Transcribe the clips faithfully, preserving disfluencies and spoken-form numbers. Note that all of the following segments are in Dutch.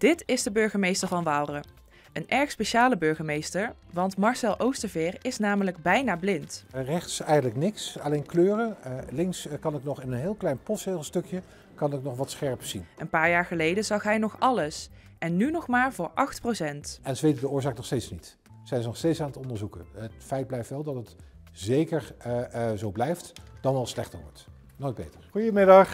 Dit is de burgemeester van Waalre. Een erg speciale burgemeester, want Marcel Oosterveer is namelijk bijna blind. Rechts eigenlijk niks, alleen kleuren. Uh, links kan ik nog in een heel klein postzegelstukje kan ik nog wat scherp zien. Een paar jaar geleden zag hij nog alles en nu nog maar voor acht procent. En ze weten de oorzaak nog steeds niet. Zijn ze nog steeds aan het onderzoeken. Het feit blijft wel dat het zeker uh, uh, zo blijft, dan wel slechter wordt. Nooit beter. Goedemiddag.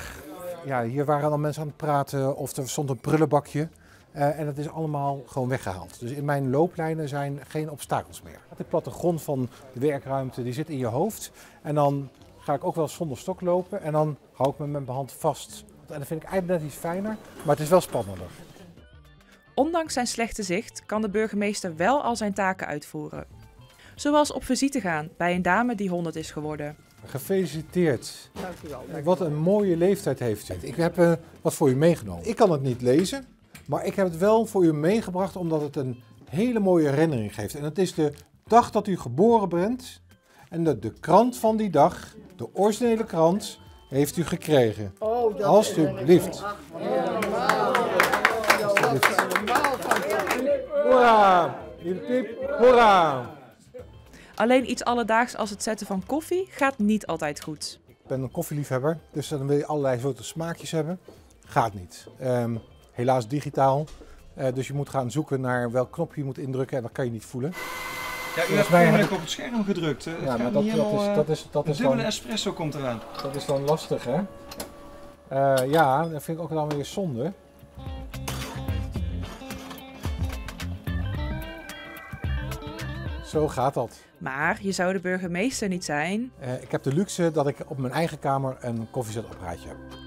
Ja, hier waren al mensen aan het praten of er stond een prullenbakje. Uh, en dat is allemaal gewoon weggehaald. Dus in mijn looplijnen zijn geen obstakels meer. De plattegrond van de werkruimte die zit in je hoofd. En dan ga ik ook wel zonder stok lopen en dan hou ik me met mijn hand vast. En dat vind ik eigenlijk net iets fijner, maar het is wel spannender. Ondanks zijn slechte zicht kan de burgemeester wel al zijn taken uitvoeren. Zoals op visite gaan bij een dame die honderd is geworden. Gefeliciteerd. Dank u wel. Dank wat een mooie leeftijd heeft u. Ik heb uh, wat voor u meegenomen. Ik kan het niet lezen. Maar ik heb het wel voor u meegebracht omdat het een hele mooie herinnering geeft. En het is de dag dat u geboren bent. En de, de krant van die dag, de originele krant, heeft u gekregen. Oh, alsjeblieft. Hoera! Hoera! Alleen iets alledaags als het zetten van koffie gaat niet altijd goed. Ik ben een koffieliefhebber, dus dan wil je allerlei soorten smaakjes hebben. Gaat niet. Um, Helaas digitaal, uh, dus je moet gaan zoeken naar welk knopje je moet indrukken en dat kan je niet voelen. Ja, u hebt eigenlijk op het scherm gedrukt. Het ja, maar dat, dat is, dat is, dat een is dubbele dan, espresso komt eraan. Dat is dan lastig, hè? Uh, ja, dat vind ik ook dan weer zonde. Zo gaat dat. Maar je zou de burgemeester niet zijn. Uh, ik heb de luxe dat ik op mijn eigen kamer een koffiezetapparaatje heb.